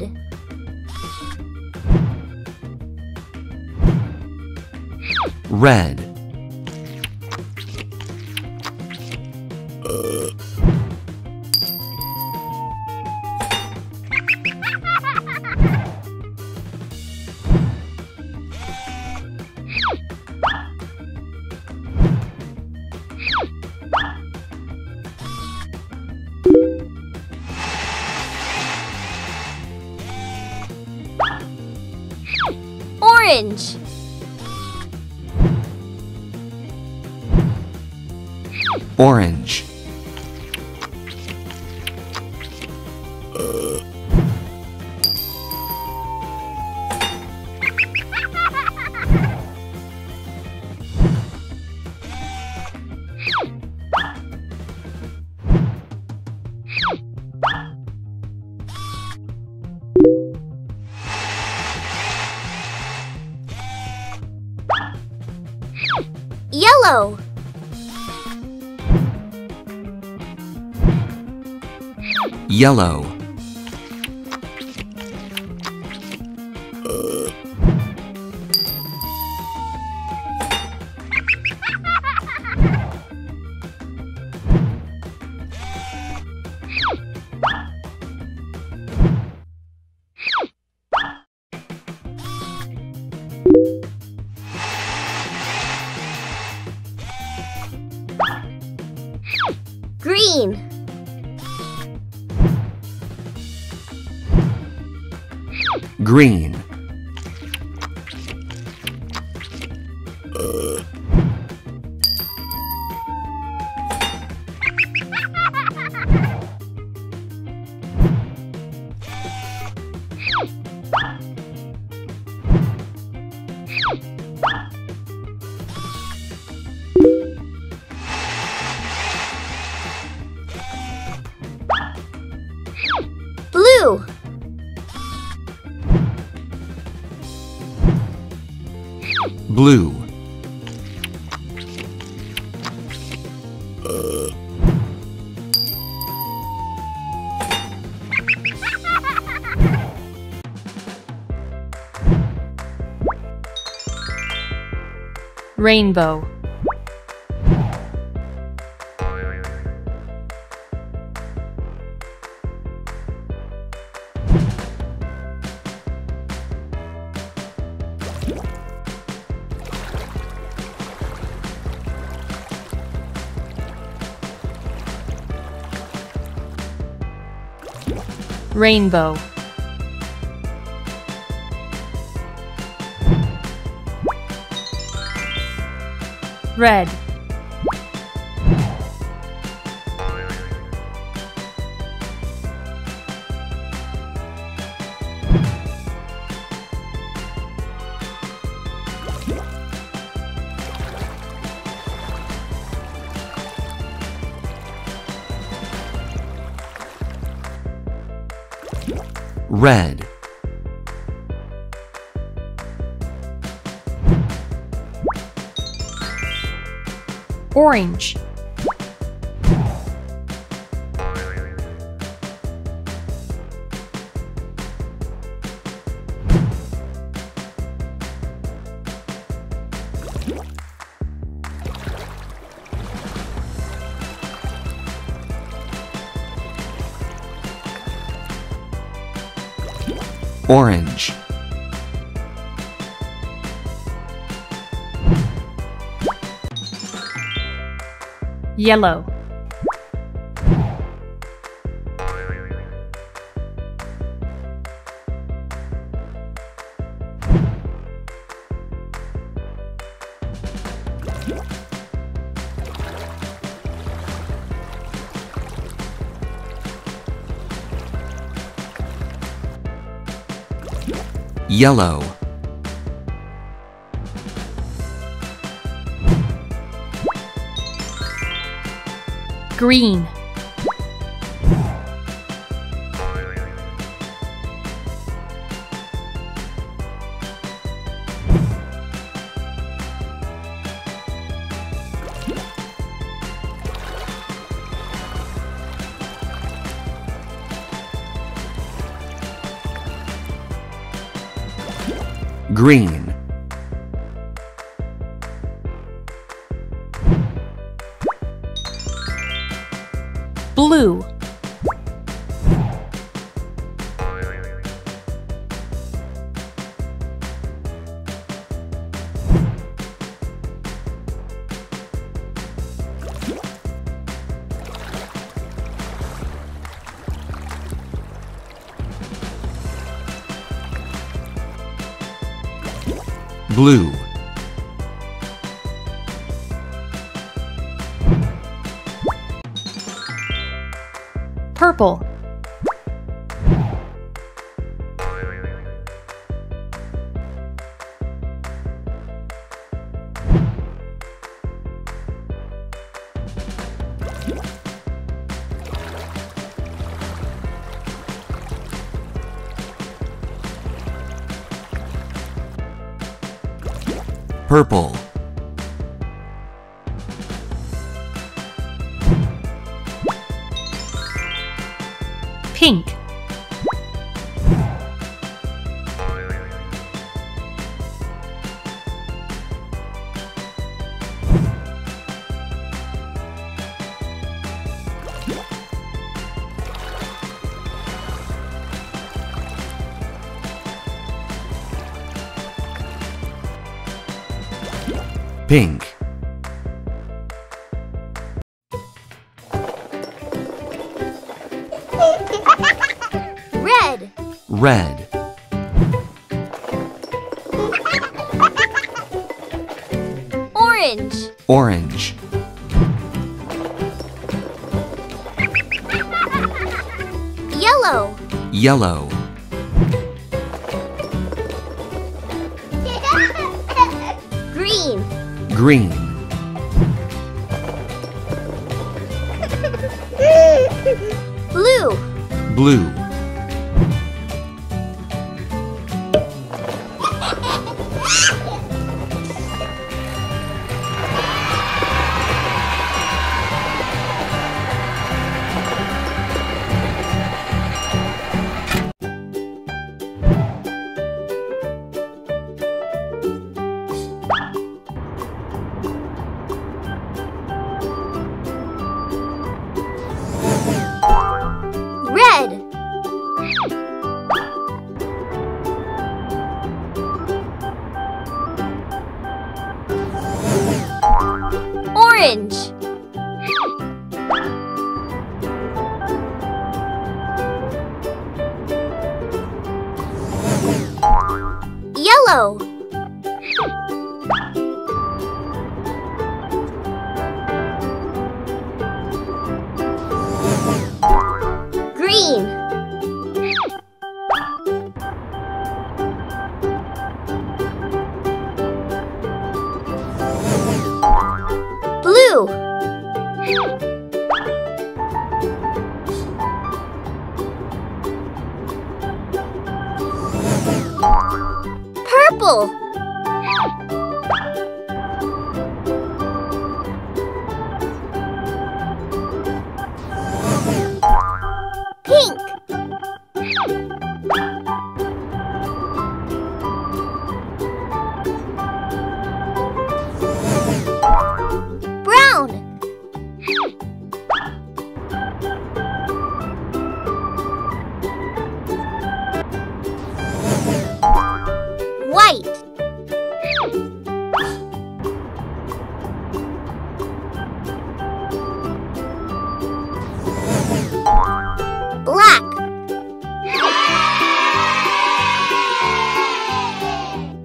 head. Red. Orange. Orange. Yellow. Yellow. Green. Green. Blue. Blue. Rainbow. Rainbow. Red. Red. Orange. Orange. Yellow. Yellow. Green. Green. Blue. Blue. Purple. Purple. Pink. Pink. Red. Red. Orange. Orange. Yellow. Yellow. Green. Green. Blue. Blue. Orange. Yellow. Green. Blue. Purple. Pink. Brown. White.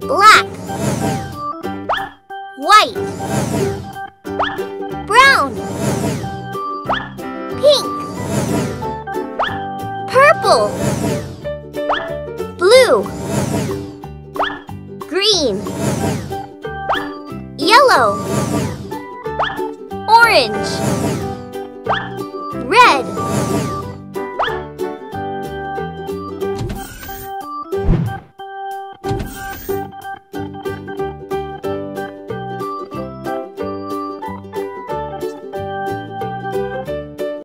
Black. Black. White. Brown. Pink. Purple. Blue. Green. Yellow.